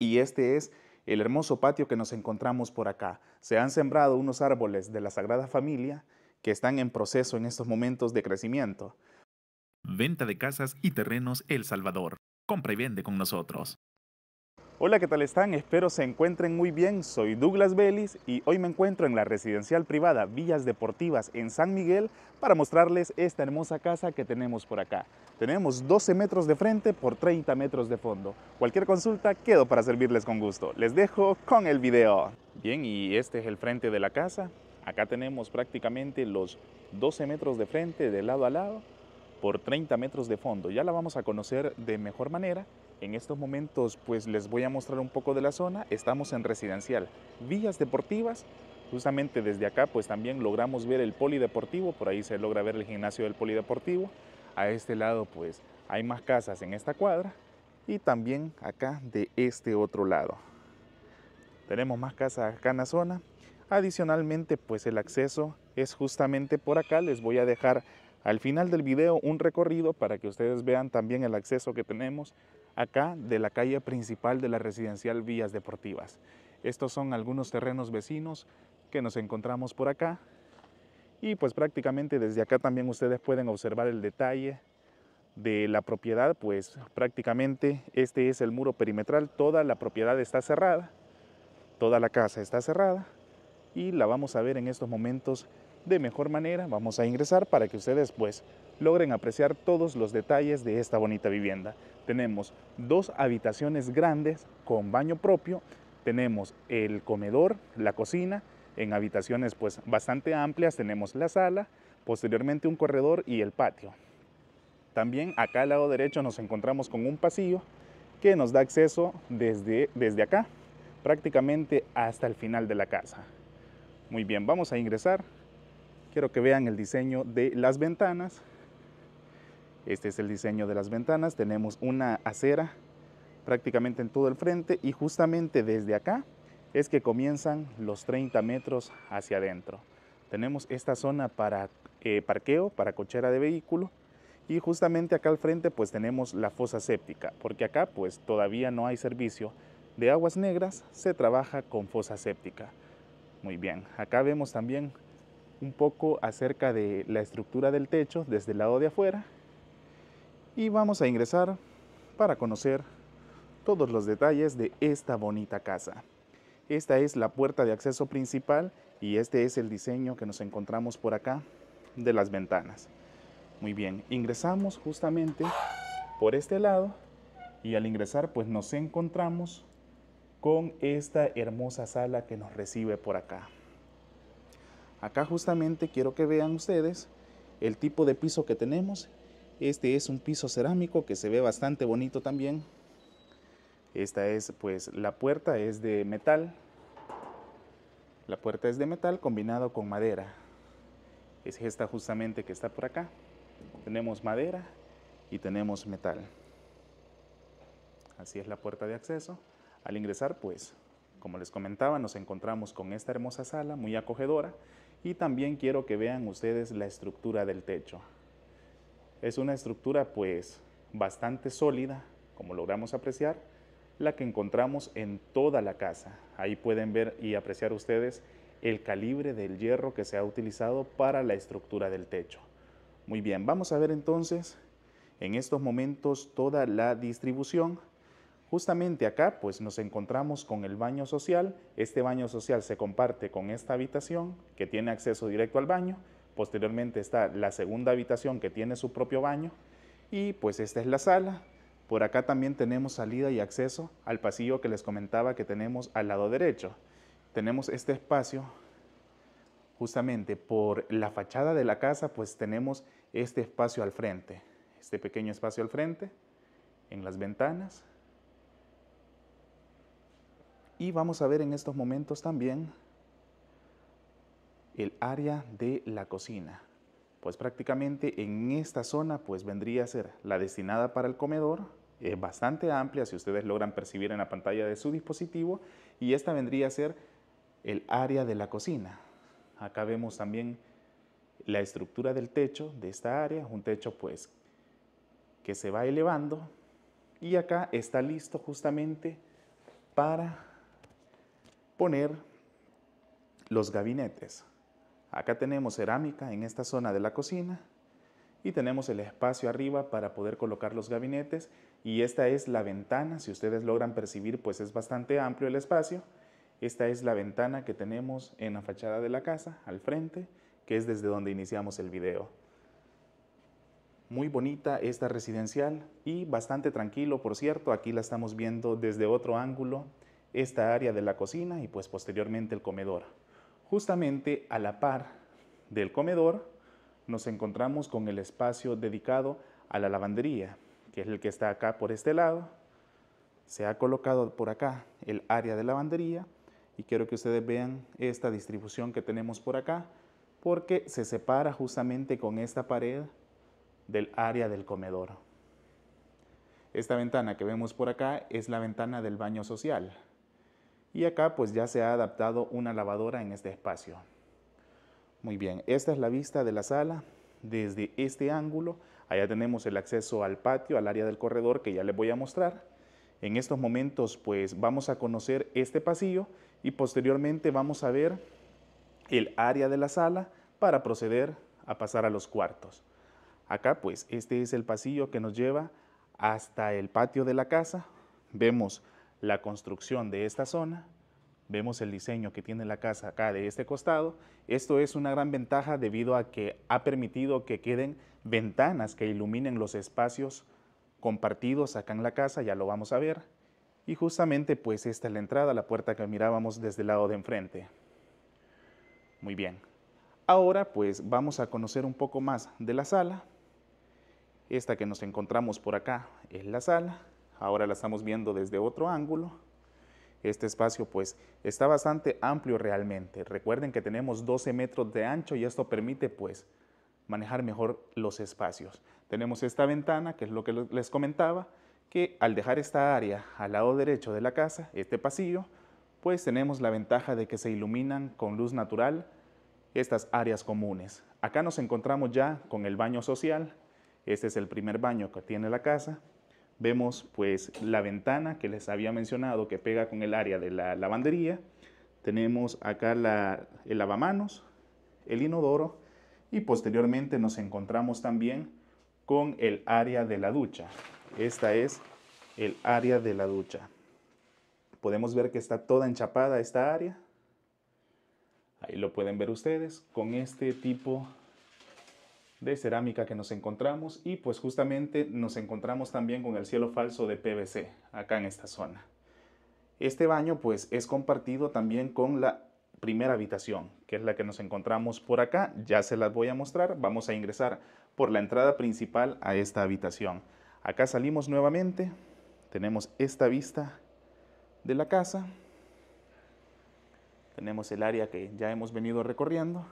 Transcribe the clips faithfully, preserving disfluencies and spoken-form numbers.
Y este es el hermoso patio que nos encontramos por acá. Se han sembrado unos árboles de la Sagrada Familia que están en proceso en estos momentos de crecimiento. Venta de casas y terrenos El Salvador. Compra y vende con nosotros. Hola, ¿qué tal están? Espero se encuentren muy bien. Soy Douglas Bellis y hoy me encuentro en la residencial privada Villas Deportivas en San Miguel para mostrarles esta hermosa casa que tenemos por acá. Tenemos doce metros de frente por treinta metros de fondo. Cualquier consulta quedo para servirles con gusto. Les dejo con el video. Bien, y este es el frente de la casa. Acá tenemos prácticamente los doce metros de frente de lado a lado por treinta metros de fondo. Ya la vamos a conocer de mejor manera. En estos momentos pues les voy a mostrar un poco de la zona. Estamos en Residencial Villas Deportivas. Justamente desde acá pues también logramos ver el polideportivo. Por ahí se logra ver el gimnasio del polideportivo. A este lado pues hay más casas en esta cuadra. Y también acá de este otro lado. Tenemos más casas acá en la zona. Adicionalmente pues el acceso es justamente por acá. Les voy a dejar al final del video un recorrido para que ustedes vean también el acceso que tenemos acá de la calle principal de la residencial Villas Deportivas. Estos son algunos terrenos vecinos que nos encontramos por acá. Y pues prácticamente desde acá también ustedes pueden observar el detalle de la propiedad. Pues prácticamente este es el muro perimetral. Toda la propiedad está cerrada. Toda la casa está cerrada. Y la vamos a ver en estos momentos de mejor manera. Vamos a ingresar para que ustedes pues logren apreciar todos los detalles de esta bonita vivienda. Tenemos dos habitaciones grandes con baño propio, tenemos el comedor, la cocina, en habitaciones pues bastante amplias, tenemos la sala, posteriormente un corredor y el patio. También acá al lado derecho nos encontramos con un pasillo que nos da acceso desde, desde acá, prácticamente hasta el final de la casa. Muy bien, vamos a ingresar. Quiero que vean el diseño de las ventanas. Este es el diseño de las ventanas. Tenemos una acera prácticamente en todo el frente y justamente desde acá es que comienzan los treinta metros hacia adentro. Tenemos esta zona para eh, parqueo, para cochera de vehículo, y justamente acá al frente pues tenemos la fosa séptica, porque acá pues todavía no hay servicio de aguas negras, se trabaja con fosa séptica. Muy bien, acá vemos también un poco acerca de la estructura del techo desde el lado de afuera. Y vamos a ingresar para conocer todos los detalles de esta bonita casa. Esta es la puerta de acceso principal y este es el diseño que nos encontramos por acá de las ventanas. Muy bien, ingresamos justamente por este lado y al ingresar pues nos encontramos con esta hermosa sala que nos recibe por acá. Acá justamente quiero que vean ustedes el tipo de piso que tenemos. Este es un piso cerámico que se ve bastante bonito también. Esta es pues la puerta es de metal. La puerta es de metal combinado con madera. Es esta justamente que está por acá. Tenemos madera y tenemos metal. Así es la puerta de acceso. Al ingresar pues, como les comentaba, nos encontramos con esta hermosa sala muy acogedora. Y también quiero que vean ustedes la estructura del techo. Es una estructura pues bastante sólida, como logramos apreciar, la que encontramos en toda la casa. Ahí pueden ver y apreciar ustedes el calibre del hierro que se ha utilizado para la estructura del techo. Muy bien, vamos a ver entonces en estos momentos toda la distribución. Justamente acá pues nos encontramos con el baño social. Este baño social se comparte con esta habitación que tiene acceso directo al baño. Posteriormente está la segunda habitación que tiene su propio baño y pues esta es la sala. Por acá también tenemos salida y acceso al pasillo que les comentaba que tenemos al lado derecho. Tenemos este espacio justamente por la fachada de la casa, pues tenemos este espacio al frente, este pequeño espacio al frente en las ventanas. Y vamos a ver en estos momentos también el área de la cocina, pues prácticamente en esta zona pues vendría a ser la destinada para el comedor, es bastante amplia si ustedes logran percibir en la pantalla de su dispositivo, y esta vendría a ser el área de la cocina. Acá vemos también la estructura del techo de esta área, un techo pues que se va elevando, y acá está listo justamente para poner los gabinetes. Acá tenemos cerámica en esta zona de la cocina y tenemos el espacio arriba para poder colocar los gabinetes, y esta es la ventana. Si ustedes logran percibir, pues es bastante amplio el espacio. Esta es la ventana que tenemos en la fachada de la casa, al frente, que es desde donde iniciamos el video. Muy bonita esta residencial y bastante tranquilo, por cierto. Aquí la estamos viendo desde otro ángulo, esta área de la cocina y pues posteriormente el comedor. Justamente a la par del comedor nos encontramos con el espacio dedicado a la lavandería, que es el que está acá por este lado. Se ha colocado por acá el área de lavandería y quiero que ustedes vean esta distribución que tenemos por acá, porque se separa justamente con esta pared del área del comedor. Esta ventana que vemos por acá es la ventana del baño social. Y acá pues ya se ha adaptado una lavadora en este espacio. Muy bien, esta es la vista de la sala desde este ángulo. Allá tenemos el acceso al patio, al área del corredor que ya les voy a mostrar. En estos momentos pues vamos a conocer este pasillo y posteriormente vamos a ver el área de la sala para proceder a pasar a los cuartos. Acá pues este es el pasillo que nos lleva hasta el patio de la casa. Vemos la construcción de esta zona, vemos el diseño que tiene la casa acá de este costado. Esto es una gran ventaja debido a que ha permitido que queden ventanas que iluminen los espacios compartidos acá en la casa, ya lo vamos a ver. Y justamente pues esta es la entrada, la puerta que mirábamos desde el lado de enfrente. Muy bien, ahora pues vamos a conocer un poco más de la sala. Esta que nos encontramos por acá es la sala, ahora la estamos viendo desde otro ángulo. Este espacio pues está bastante amplio realmente. Recuerden que tenemos doce metros de ancho y esto permite pues manejar mejor los espacios. Tenemos esta ventana, que es lo que les comentaba, que al dejar esta área al lado derecho de la casa, este pasillo, pues tenemos la ventaja de que se iluminan con luz natural estas áreas comunes. Acá nos encontramos ya con el baño social. Este es el primer baño que tiene la casa. Vemos pues la ventana que les había mencionado que pega con el área de la lavandería. Tenemos acá la, el lavamanos, el inodoro, y posteriormente nos encontramos también con el área de la ducha. Esta es el área de la ducha. Podemos ver que está toda enchapada esta área. Ahí lo pueden ver ustedes con este tipo de cerámica que nos encontramos, y pues justamente nos encontramos también con el cielo falso de P V C acá en esta zona. Este baño pues es compartido también con la primera habitación, que es la que nos encontramos por acá. Ya se las voy a mostrar. Vamos a ingresar por la entrada principal a esta habitación. Acá salimos nuevamente, tenemos esta vista de la casa, tenemos el área que ya hemos venido recorriendo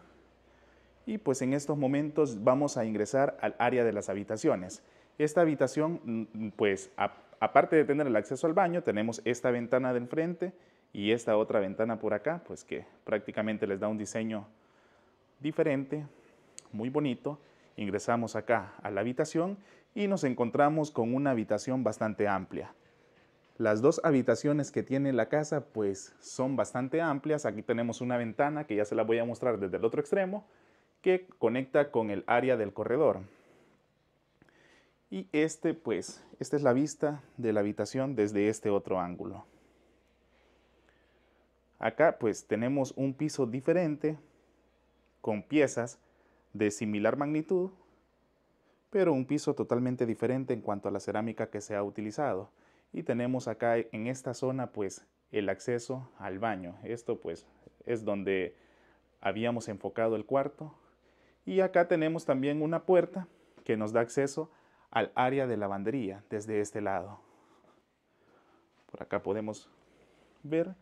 y pues en estos momentos vamos a ingresar al área de las habitaciones. Esta habitación pues a, aparte de tener el acceso al baño, tenemos esta ventana del frente y esta otra ventana por acá, pues que prácticamente les da un diseño diferente, muy bonito. Ingresamos acá a la habitación y nos encontramos con una habitación bastante amplia. Las dos habitaciones que tiene la casa pues son bastante amplias. Aquí tenemos una ventana que ya se la voy a mostrar desde el otro extremo, que conecta con el área del corredor. Y este pues, esta es la vista de la habitación desde este otro ángulo. Acá pues tenemos un piso diferente con piezas de similar magnitud, pero un piso totalmente diferente en cuanto a la cerámica que se ha utilizado. Y tenemos acá en esta zona pues el acceso al baño. Esto pues es donde habíamos enfocado el cuarto. Y acá tenemos también una puerta que nos da acceso al área de lavandería desde este lado. Por acá podemos ver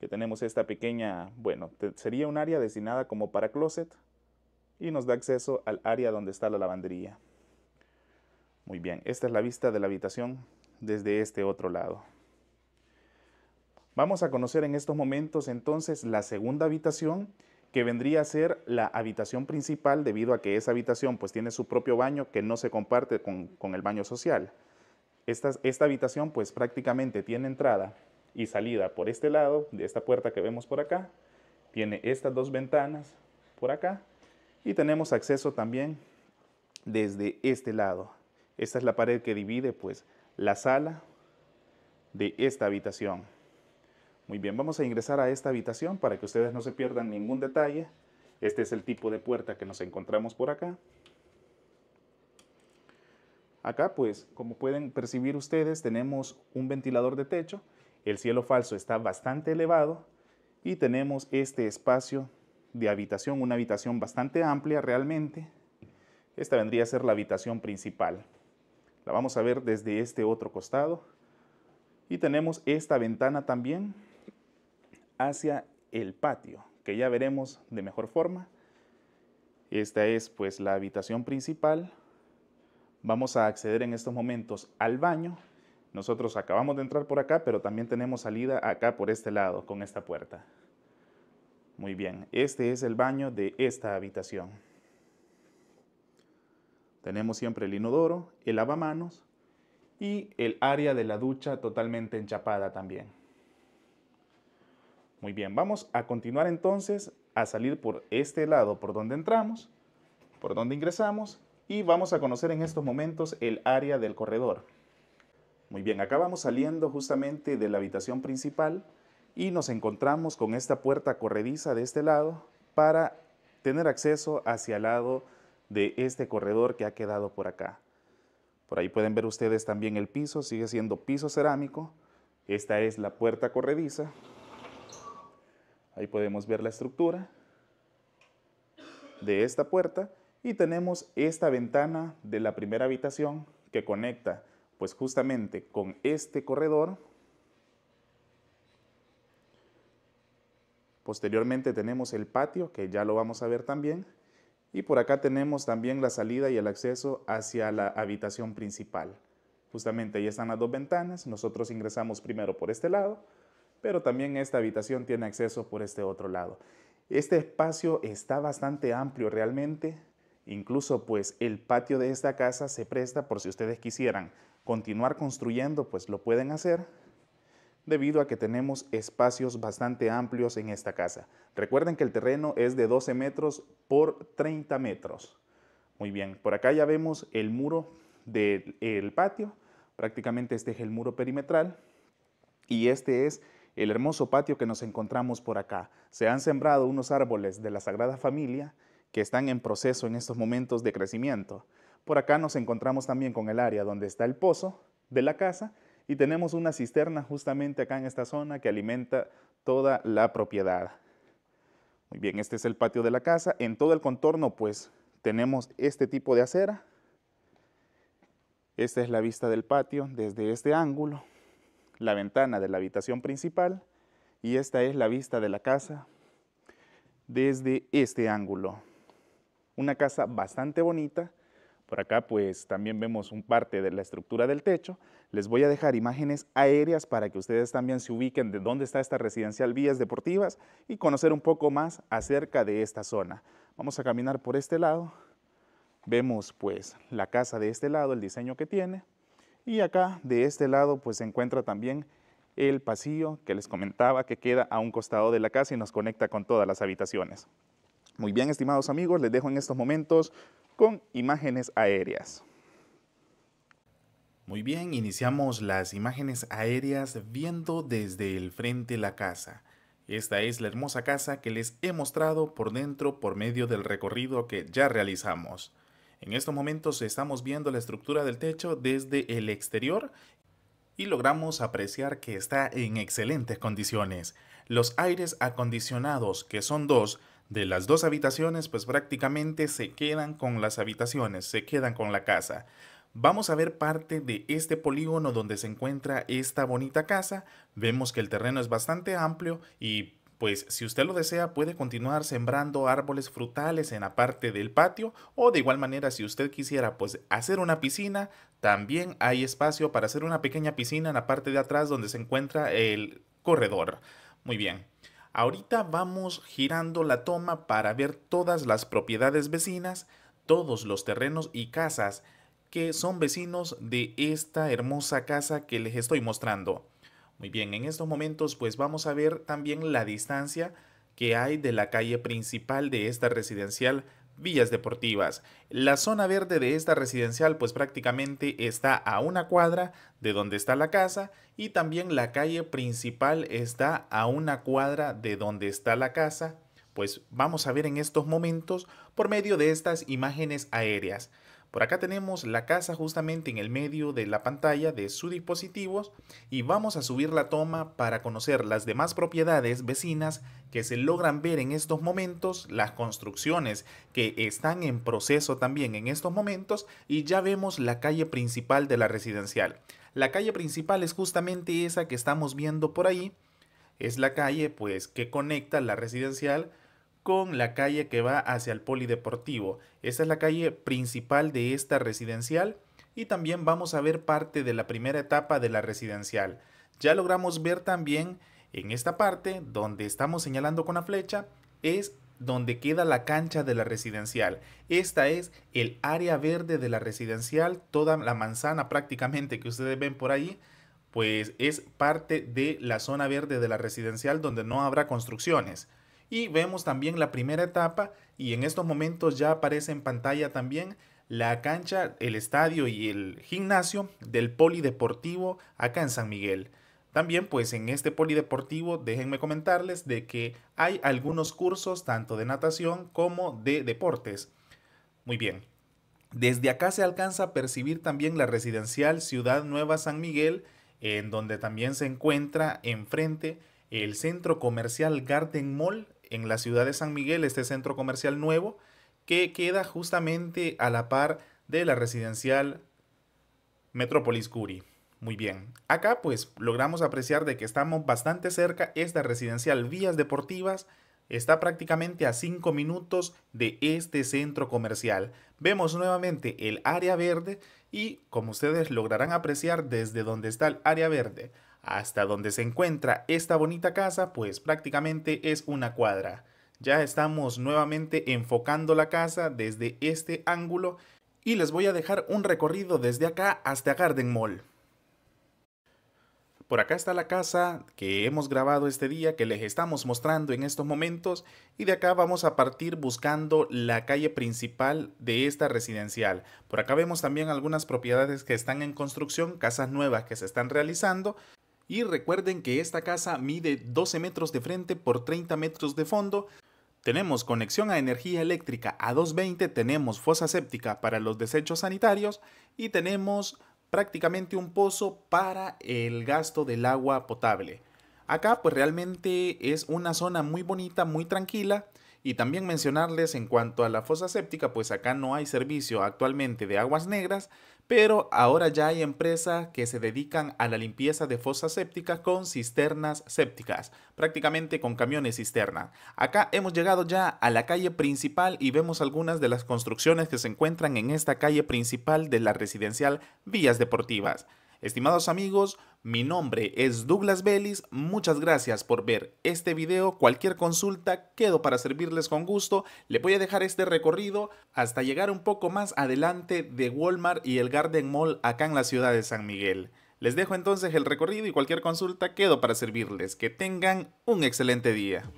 que tenemos esta pequeña, bueno, sería un área destinada como para closet y nos da acceso al área donde está la lavandería. Muy bien, esta es la vista de la habitación desde este otro lado. Vamos a conocer en estos momentos entonces la segunda habitación, que vendría a ser la habitación principal, debido a que esa habitación pues tiene su propio baño que no se comparte con, con el baño social. Esta, esta habitación pues prácticamente tiene entrada y salida por este lado, de esta puerta que vemos por acá. Tiene estas dos ventanas por acá y tenemos acceso también desde este lado. Esta es la pared que divide pues la sala de esta habitación. Muy bien, vamos a ingresar a esta habitación para que ustedes no se pierdan ningún detalle. Este es el tipo de puerta que nos encontramos por acá. Acá pues, como pueden percibir ustedes, tenemos un ventilador de techo. El cielo falso está bastante elevado y tenemos este espacio de habitación, una habitación bastante amplia realmente. Esta vendría a ser la habitación principal. La vamos a ver desde este otro costado. Y tenemos esta ventana también hacia el patio, que ya veremos de mejor forma. Esta es pues la habitación principal. Vamos a acceder en estos momentos al baño. Nosotros acabamos de entrar por acá, pero también tenemos salida acá por este lado, con esta puerta. Muy bien, este es el baño de esta habitación. Tenemos siempre el inodoro, el lavamanos y el área de la ducha totalmente enchapada también. Muy bien, vamos a continuar entonces a salir por este lado, por donde entramos, por donde ingresamos. Y vamos a conocer en estos momentos el área del corredor. Muy bien, acá vamos saliendo justamente de la habitación principal y nos encontramos con esta puerta corrediza de este lado para tener acceso hacia el lado de este corredor que ha quedado por acá. Por ahí pueden ver ustedes también el piso, sigue siendo piso cerámico. Esta es la puerta corrediza. Ahí podemos ver la estructura de esta puerta. Y tenemos esta ventana de la primera habitación que conecta pues justamente con este corredor. Posteriormente tenemos el patio, que ya lo vamos a ver también. Y por acá tenemos también la salida y el acceso hacia la habitación principal. Justamente ahí están las dos ventanas. Nosotros ingresamos primero por este lado, pero también esta habitación tiene acceso por este otro lado. Este espacio está bastante amplio realmente. Incluso pues el patio de esta casa se presta por si ustedes quisieran continuar construyendo, pues lo pueden hacer debido a que tenemos espacios bastante amplios en esta casa. Recuerden que el terreno es de doce metros por treinta metros. Muy bien, por acá ya vemos el muro del patio. Prácticamente este es el muro perimetral y este es el hermoso patio que nos encontramos por acá. Se han sembrado unos árboles de la Sagrada Familia que están en proceso en estos momentos de crecimiento. Por acá nos encontramos también con el área donde está el pozo de la casa y tenemos una cisterna justamente acá en esta zona que alimenta toda la propiedad. Muy bien, este es el patio de la casa. En todo el contorno pues tenemos este tipo de acera. Esta es la vista del patio desde este ángulo, la ventana de la habitación principal y esta es la vista de la casa desde este ángulo. Una casa bastante bonita. Por acá pues también vemos un parte de la estructura del techo. Les voy a dejar imágenes aéreas para que ustedes también se ubiquen de dónde está esta Residencial Villas Deportivas y conocer un poco más acerca de esta zona. Vamos a caminar por este lado. Vemos pues la casa de este lado, el diseño que tiene. Y acá de este lado pues se encuentra también el pasillo que les comentaba que queda a un costado de la casa y nos conecta con todas las habitaciones. Muy bien, estimados amigos, les dejo en estos momentos con imágenes aéreas. Muy bien, iniciamos las imágenes aéreas viendo desde el frente la casa. Esta es la hermosa casa que les he mostrado por dentro por medio del recorrido que ya realizamos. En estos momentos estamos viendo la estructura del techo desde el exterior y logramos apreciar que está en excelentes condiciones. Los aires acondicionados, que son dos, de las dos habitaciones, pues prácticamente se quedan con las habitaciones, se quedan con la casa. Vamos a ver parte de este polígono donde se encuentra esta bonita casa. Vemos que el terreno es bastante amplio y pues si usted lo desea puede continuar sembrando árboles frutales en la parte del patio o de igual manera si usted quisiera pues hacer una piscina, también hay espacio para hacer una pequeña piscina en la parte de atrás donde se encuentra el corredor. Muy bien, ahorita vamos girando la toma para ver todas las propiedades vecinas, todos los terrenos y casas que son vecinos de esta hermosa casa que les estoy mostrando. Muy bien, en estos momentos pues vamos a ver también la distancia que hay de la calle principal de esta residencial Villas Deportivas. La zona verde de esta residencial pues prácticamente está a una cuadra de donde está la casa, y también la calle principal está a una cuadra de donde está la casa. Pues vamos a ver en estos momentos por medio de estas imágenes aéreas. Por acá tenemos la casa justamente en el medio de la pantalla de sus dispositivos y vamos a subir la toma para conocer las demás propiedades vecinas que se logran ver en estos momentos, las construcciones que están en proceso también en estos momentos, y ya vemos la calle principal de la residencial. La calle principal es justamente esa que estamos viendo por ahí, es la calle pues que conecta la residencial con la calle que va hacia el polideportivo. Esta es la calle principal de esta residencial y también vamos a ver parte de la primera etapa de la residencial. Ya logramos ver también en esta parte donde estamos señalando con la flecha es donde queda la cancha de la residencial. Esta es el área verde de la residencial, toda la manzana prácticamente que ustedes ven por ahí pues es parte de la zona verde de la residencial donde no habrá construcciones. Y vemos también la primera etapa y en estos momentos ya aparece en pantalla también la cancha, el estadio y el gimnasio del polideportivo acá en San Miguel. También pues en este polideportivo déjenme comentarles de que hay algunos cursos tanto de natación como de deportes. Muy bien, desde acá se alcanza a percibir también la residencial Ciudad Nueva San Miguel, en donde también se encuentra enfrente el centro comercial Garden Mall en la ciudad de San Miguel, este centro comercial nuevo que queda justamente a la par de la residencial Metrópolis Curi. Muy bien, acá pues logramos apreciar de que estamos bastante cerca. Esta residencial Villas Deportivas está prácticamente a cinco minutos de este centro comercial. Vemos nuevamente el área verde y como ustedes lograrán apreciar desde donde está el área verde hasta donde se encuentra esta bonita casa, pues prácticamente es una cuadra. Ya estamos nuevamente enfocando la casa desde este ángulo y les voy a dejar un recorrido desde acá hasta Garden Mall. Por acá está la casa que hemos grabado este día, que les estamos mostrando en estos momentos, y de acá vamos a partir buscando la calle principal de esta residencial. Por acá vemos también algunas propiedades que están en construcción, casas nuevas que se están realizando. Y recuerden que esta casa mide doce metros de frente por treinta metros de fondo. Tenemos conexión a energía eléctrica a doscientos veinte, tenemos fosa séptica para los desechos sanitarios y tenemos prácticamente un pozo para el gasto del agua potable. Acá pues realmente es una zona muy bonita, muy tranquila. Y también mencionarles en cuanto a la fosa séptica, pues acá no hay servicio actualmente de aguas negras, pero ahora ya hay empresas que se dedican a la limpieza de fosas sépticas con cisternas sépticas, prácticamente con camiones cisterna. Acá hemos llegado ya a la calle principal y vemos algunas de las construcciones que se encuentran en esta calle principal de la residencial Villas Deportivas. Estimados amigos, mi nombre es Douglas Bellis, muchas gracias por ver este video, cualquier consulta quedo para servirles con gusto, le voy a dejar este recorrido hasta llegar un poco más adelante de Walmart y el Garden Mall acá en la ciudad de San Miguel. Les dejo entonces el recorrido y cualquier consulta quedo para servirles, que tengan un excelente día.